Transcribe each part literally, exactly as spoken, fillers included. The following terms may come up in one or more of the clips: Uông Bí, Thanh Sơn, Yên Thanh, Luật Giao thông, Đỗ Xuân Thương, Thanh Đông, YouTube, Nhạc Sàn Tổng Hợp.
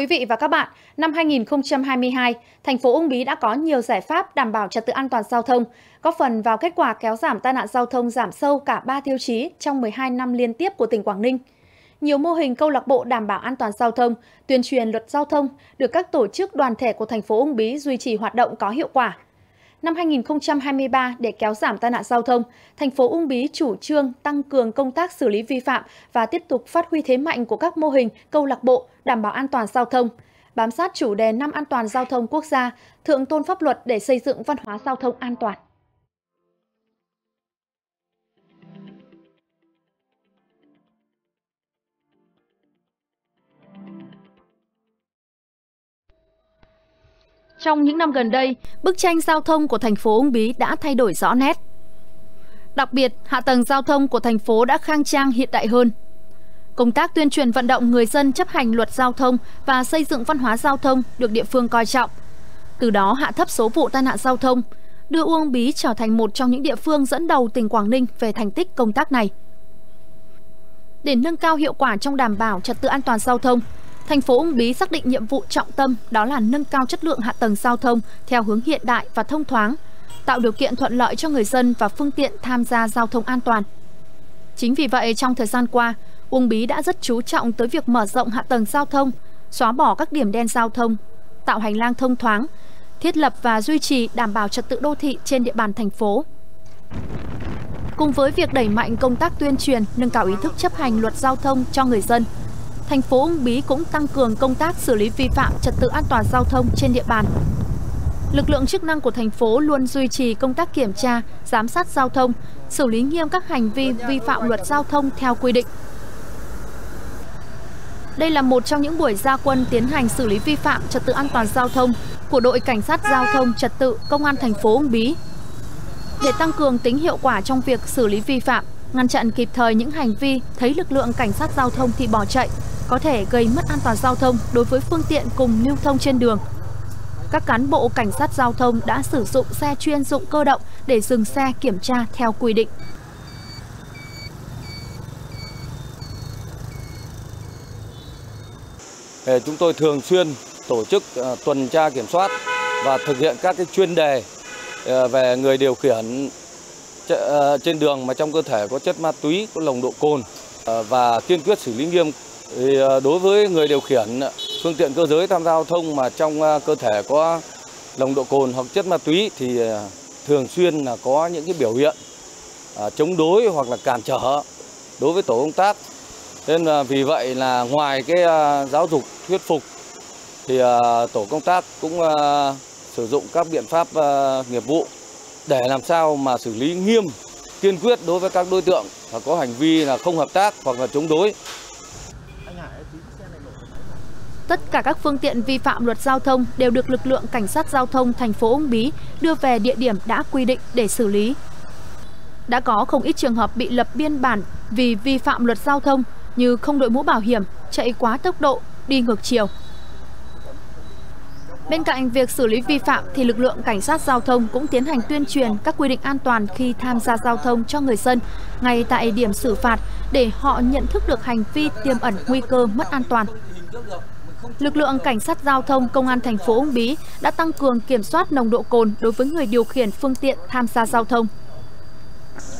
quý vị và các bạn, năm hai nghìn không trăm hai mươi hai, thành phố Uông Bí đã có nhiều giải pháp đảm bảo trật tự an toàn giao thông, góp phần vào kết quả kéo giảm tai nạn giao thông giảm sâu cả ba tiêu chí trong mười hai năm liên tiếp của tỉnh Quảng Ninh. Nhiều mô hình câu lạc bộ đảm bảo an toàn giao thông, tuyên truyền luật giao thông được các tổ chức đoàn thể của thành phố Uông Bí duy trì hoạt động có hiệu quả. Năm hai nghìn không trăm hai mươi ba, để kéo giảm tai nạn giao thông, thành phố Uông Bí chủ trương tăng cường công tác xử lý vi phạm và tiếp tục phát huy thế mạnh của các mô hình câu lạc bộ đảm bảo an toàn giao thông. Bám sát chủ đề Năm An toàn giao thông quốc gia, thượng tôn pháp luật để xây dựng văn hóa giao thông an toàn. Trong những năm gần đây, bức tranh giao thông của thành phố Uông Bí đã thay đổi rõ nét. Đặc biệt, hạ tầng giao thông của thành phố đã khang trang hiện đại hơn. Công tác tuyên truyền vận động người dân chấp hành luật giao thông và xây dựng văn hóa giao thông được địa phương coi trọng. Từ đó hạ thấp số vụ tai nạn giao thông, đưa Uông Bí trở thành một trong những địa phương dẫn đầu tỉnh Quảng Ninh về thành tích công tác này. Để nâng cao hiệu quả trong đảm bảo trật tự an toàn giao thông, thành phố Uông Bí xác định nhiệm vụ trọng tâm đó là nâng cao chất lượng hạ tầng giao thông theo hướng hiện đại và thông thoáng, tạo điều kiện thuận lợi cho người dân và phương tiện tham gia giao thông an toàn. Chính vì vậy, trong thời gian qua, Uông Bí đã rất chú trọng tới việc mở rộng hạ tầng giao thông, xóa bỏ các điểm đen giao thông, tạo hành lang thông thoáng, thiết lập và duy trì đảm bảo trật tự đô thị trên địa bàn thành phố. Cùng với việc đẩy mạnh công tác tuyên truyền, nâng cao ý thức chấp hành luật giao thông cho người dân, thành phố Uông Bí cũng tăng cường công tác xử lý vi phạm trật tự an toàn giao thông trên địa bàn. Lực lượng chức năng của thành phố luôn duy trì công tác kiểm tra, giám sát giao thông, xử lý nghiêm các hành vi vi phạm luật giao thông theo quy định. Đây là một trong những buổi ra quân tiến hành xử lý vi phạm trật tự an toàn giao thông của đội cảnh sát giao thông trật tự công an thành phố Uông Bí. Để tăng cường tính hiệu quả trong việc xử lý vi phạm, ngăn chặn kịp thời những hành vi thấy lực lượng cảnh sát giao thông thì bỏ chạy, có thể gây mất an toàn giao thông đối với phương tiện cùng lưu thông trên đường. Các cán bộ cảnh sát giao thông đã sử dụng xe chuyên dụng cơ động để dừng xe kiểm tra theo quy định. Chúng tôi thường xuyên tổ chức tuần tra kiểm soát và thực hiện các cái chuyên đề về người điều khiển trên đường mà trong cơ thể có chất ma túy, có nồng độ cồn và kiên quyết xử lý nghiêm. Đối với người điều khiển phương tiện cơ giới tham gia giao thông mà trong cơ thể có nồng độ cồn hoặc chất ma túy thì thường xuyên là có những cái biểu hiện chống đối hoặc là cản trở đối với tổ công tác. Nên vì vậy là ngoài cái giáo dục thuyết phục thì tổ công tác cũng sử dụng các biện pháp nghiệp vụ để làm sao mà xử lý nghiêm, kiên quyết đối với các đối tượng có hành vi là không hợp tác hoặc là chống đối. Tất cả các phương tiện vi phạm luật giao thông đều được lực lượng cảnh sát giao thông thành phố Uông Bí đưa về địa điểm đã quy định để xử lý. Đã có không ít trường hợp bị lập biên bản vì vi phạm luật giao thông như không đội mũ bảo hiểm, chạy quá tốc độ, đi ngược chiều. Bên cạnh việc xử lý vi phạm thì lực lượng cảnh sát giao thông cũng tiến hành tuyên truyền các quy định an toàn khi tham gia giao thông cho người dân ngay tại điểm xử phạt để họ nhận thức được hành vi tiềm ẩn nguy cơ mất an toàn. Lực lượng cảnh sát giao thông công an thành phố Uông Bí đã tăng cường kiểm soát nồng độ cồn đối với người điều khiển phương tiện tham gia giao thông.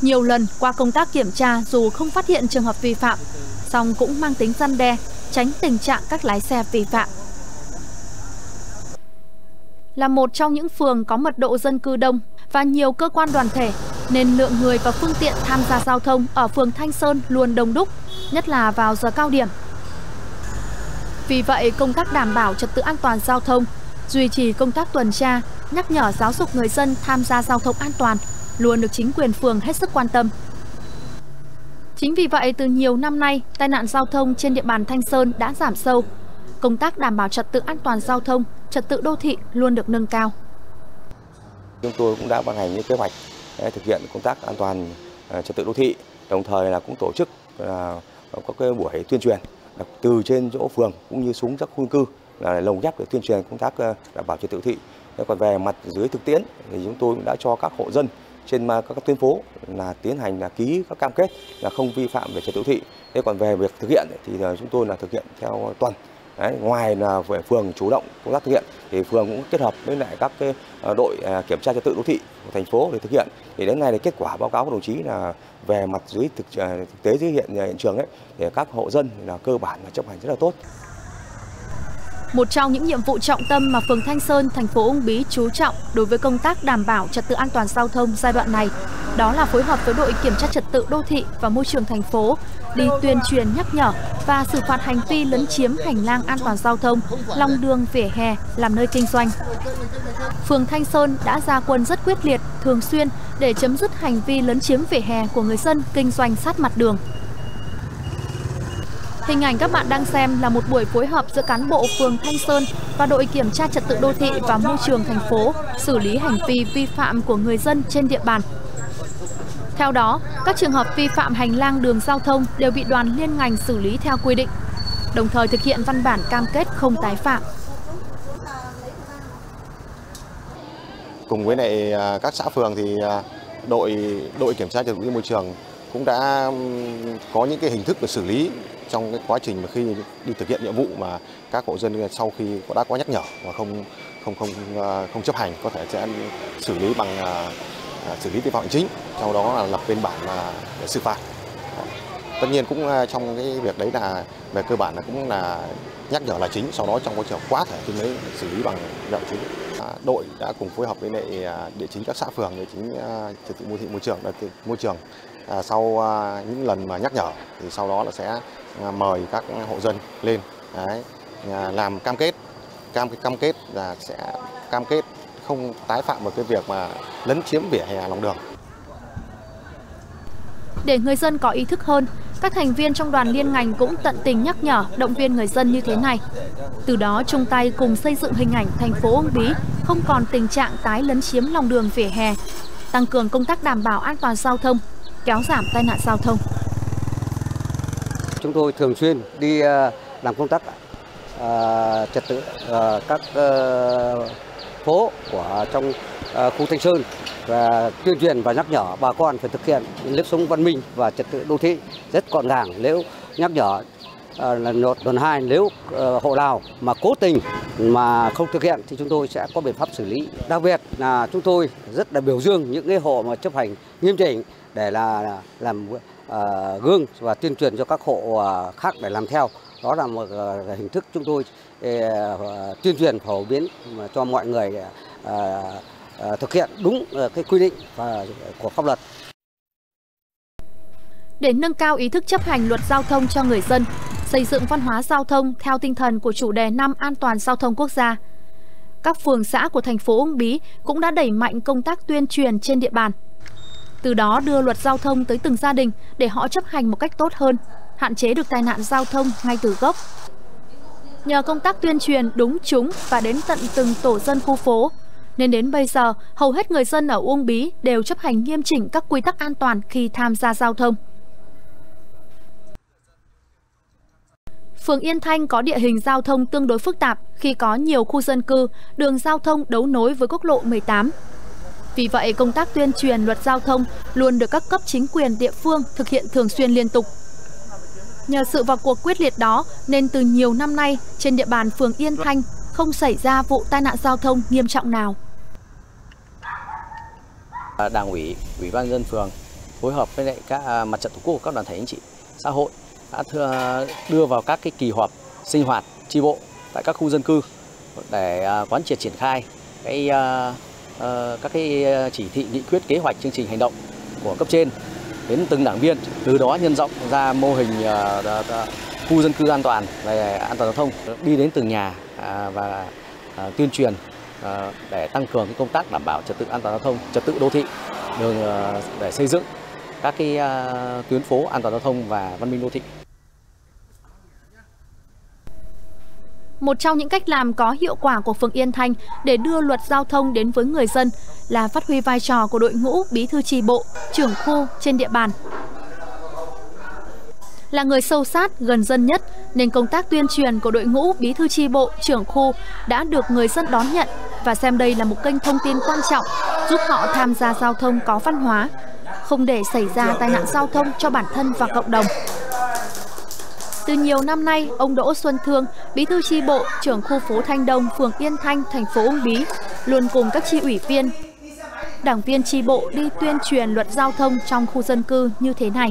Nhiều lần qua công tác kiểm tra dù không phát hiện trường hợp vi phạm, song cũng mang tính răn đe, tránh tình trạng các lái xe vi phạm. Là một trong những phường có mật độ dân cư đông và nhiều cơ quan đoàn thể, nên lượng người và phương tiện tham gia giao thông ở phường Thanh Sơn luôn đông đúc, nhất là vào giờ cao điểm. Vì vậy, công tác đảm bảo trật tự an toàn giao thông, duy trì công tác tuần tra, nhắc nhở giáo dục người dân tham gia giao thông an toàn luôn được chính quyền phường hết sức quan tâm. Chính vì vậy, từ nhiều năm nay, tai nạn giao thông trên địa bàn Thanh Sơn đã giảm sâu. Công tác đảm bảo trật tự an toàn giao thông, trật tự đô thị luôn được nâng cao. Chúng tôi cũng đã ban hành những kế hoạch thực hiện công tác an toàn trật tự đô thị, đồng thời là cũng tổ chức các cái buổi tuyên truyền từ trên chỗ phường cũng như xuống các khu dân cư là lồng ghép để tuyên truyền công tác đảm bảo trật tự đô thị. Còn về mặt dưới thực tiễn thì chúng tôi cũng đã cho các hộ dân trên các tuyến phố là tiến hành là ký các cam kết là không vi phạm về trật tự đô thị. Thế còn về việc thực hiện thì chúng tôi là thực hiện theo tuần Đấy, ngoài là về phường chủ động công tác thực hiện thì phường cũng kết hợp với lại các cái đội kiểm tra trật tự đô thị của thành phố để thực hiện. Thì đến nay là kết quả báo cáo của đồng chí là về mặt dưới thực, thực tế dưới hiện hiện trường ấy, để các hộ dân là cơ bản là chấp hành rất là tốt. Một trong những nhiệm vụ trọng tâm mà phường Thanh Sơn, thành phố Uông Bí chú trọng đối với công tác đảm bảo trật tự an toàn giao thông giai đoạn này, đó là phối hợp với đội kiểm tra trật tự đô thị và môi trường thành phố đi tuyên truyền nhắc nhở và xử phạt hành vi lấn chiếm hành lang an toàn giao thông, lòng đường vỉa hè làm nơi kinh doanh. Phường Thanh Sơn đã ra quân rất quyết liệt, thường xuyên để chấm dứt hành vi lấn chiếm vỉa hè của người dân kinh doanh sát mặt đường. Hình ảnh các bạn đang xem là một buổi phối hợp giữa cán bộ phường Thanh Sơn và đội kiểm tra trật tự đô thị và môi trường thành phố xử lý hành vi vi phạm của người dân trên địa bàn. Theo đó, các trường hợp vi phạm hành lang đường giao thông đều bị đoàn liên ngành xử lý theo quy định, đồng thời thực hiện văn bản cam kết không tái phạm. Cùng với này các xã phường thì đội đội kiểm tra trật tự môi trường cũng đã có những cái hình thức để xử lý trong cái quá trình mà khi đi thực hiện nhiệm vụ mà các hộ dân sau khi đã có nhắc nhở và không không không không chấp hành có thể sẽ xử lý bằng xử lý vi phạm hành chính, sau đó là lập biên bản để xử phạt. Tất nhiên cũng trong cái việc đấy là về cơ bản là cũng là nhắc nhở là chính, sau đó trong quá trình quá thể thì mới xử lý bằng vi phạm chính. Đội đã cùng phối hợp với lại địa chính các xã phường, địa chính trật tự đô thị môi trường môi trường À, sau à, những lần mà nhắc nhở thì sau đó là sẽ à, mời các hộ dân lên đấy, à, làm cam kết cam cam kết là sẽ cam kết không tái phạm vào cái việc mà lấn chiếm vỉa hè lòng đường. Để người dân có ý thức hơn, các thành viên trong đoàn liên ngành cũng tận tình nhắc nhở, động viên người dân như thế này. Từ đó chung tay cùng xây dựng hình ảnh thành phố Uông Bí không còn tình trạng tái lấn chiếm lòng đường vỉa hè, tăng cường công tác đảm bảo an toàn giao thông, kéo giảm tai nạn giao thông. Chúng tôi thường xuyên đi làm công tác à, trật tự à, các à, phố của trong à, khu Thanh Sơn và tuyên truyền và nhắc nhở bà con phải thực hiện nếp sống văn minh và trật tự đô thị rất gọn gàng. Nếu nhắc nhở à, là một lần hai, nếu à, hộ nào mà cố tình mà không thực hiện thì chúng tôi sẽ có biện pháp xử lý. Đặc biệt là chúng tôi rất là biểu dương những cái hộ mà chấp hành nghiêm chỉnh để là làm uh, gương và tuyên truyền cho các hộ uh, khác để làm theo. Đó là một uh, hình thức chúng tôi uh, tuyên truyền phổ biến cho mọi người uh, uh, thực hiện đúng uh, cái quy định uh, của pháp luật. Để nâng cao ý thức chấp hành luật giao thông cho người dân, xây dựng văn hóa giao thông theo tinh thần của chủ đề năm an toàn giao thông quốc gia, các phường xã của thành phố Uông Bí cũng đã đẩy mạnh công tác tuyên truyền trên địa bàn. Từ đó đưa luật giao thông tới từng gia đình để họ chấp hành một cách tốt hơn, hạn chế được tai nạn giao thông ngay từ gốc. Nhờ công tác tuyên truyền đúng trúng và đến tận từng tổ dân khu phố, nên đến bây giờ, hầu hết người dân ở Uông Bí đều chấp hành nghiêm chỉnh các quy tắc an toàn khi tham gia giao thông. Phường Yên Thanh có địa hình giao thông tương đối phức tạp khi có nhiều khu dân cư, đường giao thông đấu nối với quốc lộ mười tám. Vì vậy, công tác tuyên truyền luật giao thông luôn được các cấp chính quyền địa phương thực hiện thường xuyên liên tục. Nhờ sự vào cuộc quyết liệt đó nên từ nhiều năm nay trên địa bàn phường Yên Thanh không xảy ra vụ tai nạn giao thông nghiêm trọng nào. Đảng ủy, Ủy ban nhân dân phường phối hợp với lại các mặt trận tổ quốc, các đoàn thể chính trị, xã hội đã đưa vào các cái kỳ họp sinh hoạt chi bộ tại các khu dân cư để quán triệt triển khai cái các cái chỉ thị, nghị quyết, kế hoạch, chương trình hành động của cấp trên đến từng đảng viên, từ đó nhân rộng ra mô hình khu dân cư an toàn về an toàn giao thông, đi đến từng nhà và tuyên truyền để tăng cường công tác đảm bảo trật tự an toàn giao thông, trật tự đô thị, đường để xây dựng các cái tuyến phố an toàn giao thông và văn minh đô thị. Một trong những cách làm có hiệu quả của phường Yên Thanh để đưa luật giao thông đến với người dân là phát huy vai trò của đội ngũ bí thư chi bộ, trưởng khu trên địa bàn. Là người sâu sát, gần dân nhất nên công tác tuyên truyền của đội ngũ bí thư chi bộ, trưởng khu đã được người dân đón nhận và xem đây là một kênh thông tin quan trọng giúp họ tham gia giao thông có văn hóa, không để xảy ra tai nạn giao thông cho bản thân và cộng đồng. Từ nhiều năm nay, ông Đỗ Xuân Thương, bí thư chi bộ, trưởng khu phố Thanh Đông, phường Yên Thanh, thành phố Uông Bí, luôn cùng các chi ủy viên, đảng viên chi bộ đi tuyên truyền luật giao thông trong khu dân cư như thế này.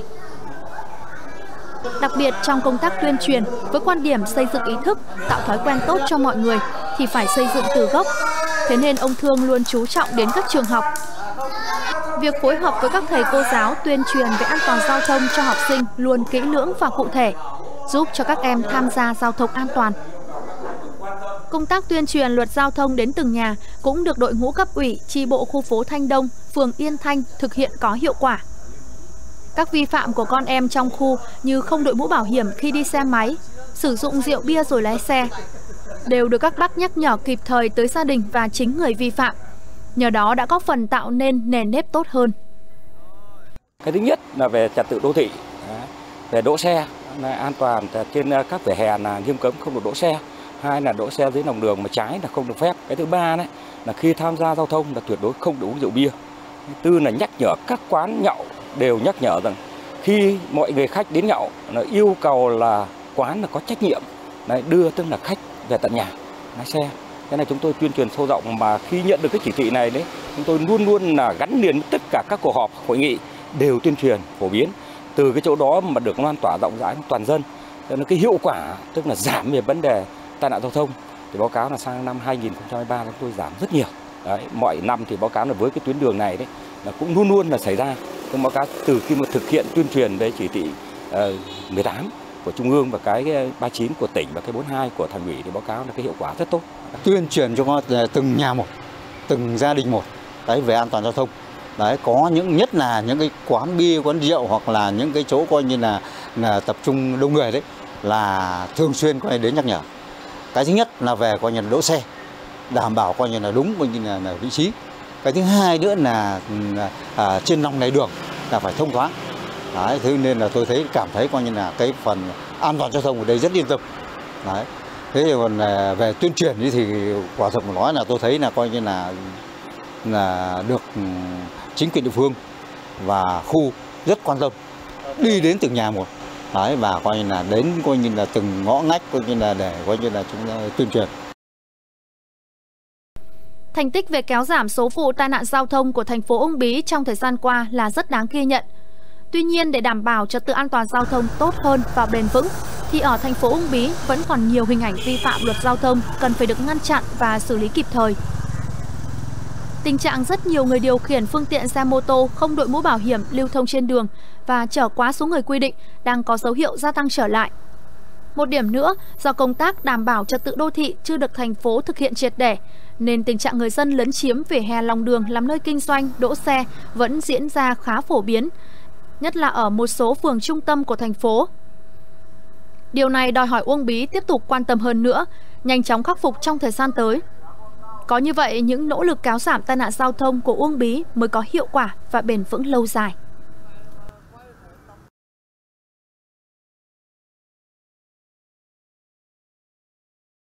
Đặc biệt trong công tác tuyên truyền, với quan điểm xây dựng ý thức, tạo thói quen tốt cho mọi người thì phải xây dựng từ gốc. Thế nên ông Thương luôn chú trọng đến các trường học. Việc phối hợp với các thầy cô giáo tuyên truyền về an toàn giao thông cho học sinh luôn kỹ lưỡng và cụ thể, giúp cho các em tham gia giao thông an toàn. Công tác tuyên truyền luật giao thông đến từng nhà cũng được đội ngũ cấp ủy, chi bộ khu phố Thanh Đông, phường Yên Thanh thực hiện có hiệu quả. Các vi phạm của con em trong khu như không đội mũ bảo hiểm khi đi xe máy, sử dụng rượu bia rồi lái xe, đều được các bác nhắc nhở kịp thời tới gia đình và chính người vi phạm. Nhờ đó đã góp phần tạo nên nền nếp tốt hơn. Cái thứ nhất là về trật tự đô thị, về đỗ xe an toàn trên các vỉa hè là nghiêm cấm không được đỗ xe. Hai là đỗ xe dưới lòng đường mà trái là không được phép. Cái thứ ba đấy là khi tham gia giao thông là tuyệt đối không được uống rượu bia. Cái tư là nhắc nhở các quán nhậu, đều nhắc nhở rằng khi mọi người khách đến nhậu là yêu cầu là quán là có trách nhiệm đấy, đưa tức là khách về tận nhà lái xe. Cái này chúng tôi tuyên truyền sâu rộng, mà khi nhận được cái chỉ thị này đấy, chúng tôi luôn luôn là gắn liền với tất cả các cuộc họp, hội nghị đều tuyên truyền phổ biến. Từ cái chỗ đó mà được lan tỏa rộng rãi toàn dân, nên cái hiệu quả tức là giảm về vấn đề tai nạn giao thông thì báo cáo là sang năm hai nghìn không trăm hai mươi ba chúng tôi giảm rất nhiều. Đấy, mọi năm thì báo cáo là với cái tuyến đường này đấy là cũng luôn luôn là xảy ra. Báo cáo từ khi mà thực hiện tuyên truyền về chỉ thị mười tám của Trung ương và cái ba mươi chín của tỉnh và cái bốn mươi hai của thành ủy thì báo cáo là cái hiệu quả rất tốt. Tuyên truyền cho từng nhà một, từng gia đình một đấy về an toàn giao thông. Đấy, có những nhất là những cái quán bia, quán rượu hoặc là những cái chỗ coi như là, là tập trung đông người đấy là thường xuyên coi đến nhắc nhở. Cái thứ nhất là về coi như là đỗ xe, đảm bảo coi như là đúng coi như là, là vị trí. Cái thứ hai nữa là à, trên lòng lề đường là phải thông thoáng. Đấy, thế nên là tôi thấy cảm thấy coi như là cái phần an toàn giao thông ở đây rất yên tâm. Đấy. Thế thì còn về tuyên truyền thì quả thật mà nói là tôi thấy là coi như là là được chính quyền địa phương và khu rất quan tâm, đi đến từng nhà một. Đấy, và coi như là đến coi như là từng ngõ ngách coi như là để coi như là chúng ta tuyên truyền. Thành tích về kéo giảm số vụ tai nạn giao thông của thành phố Uông Bí trong thời gian qua là rất đáng ghi nhận. Tuy nhiên, để đảm bảo trật tự an toàn giao thông tốt hơn và bền vững, thì ở thành phố Uông Bí vẫn còn nhiều hình ảnh vi phạm luật giao thông cần phải được ngăn chặn và xử lý kịp thời. Tình trạng rất nhiều người điều khiển phương tiện xe mô tô không đội mũ bảo hiểm lưu thông trên đường và chở quá số người quy định đang có dấu hiệu gia tăng trở lại. Một điểm nữa, do công tác đảm bảo trật tự đô thị chưa được thành phố thực hiện triệt để, nên tình trạng người dân lấn chiếm vỉa hè lòng đường làm nơi kinh doanh, đỗ xe vẫn diễn ra khá phổ biến, nhất là ở một số phường trung tâm của thành phố. Điều này đòi hỏi Uông Bí tiếp tục quan tâm hơn nữa, nhanh chóng khắc phục trong thời gian tới. Có như vậy, những nỗ lực kéo giảm tai nạn giao thông của Uông Bí mới có hiệu quả và bền vững lâu dài.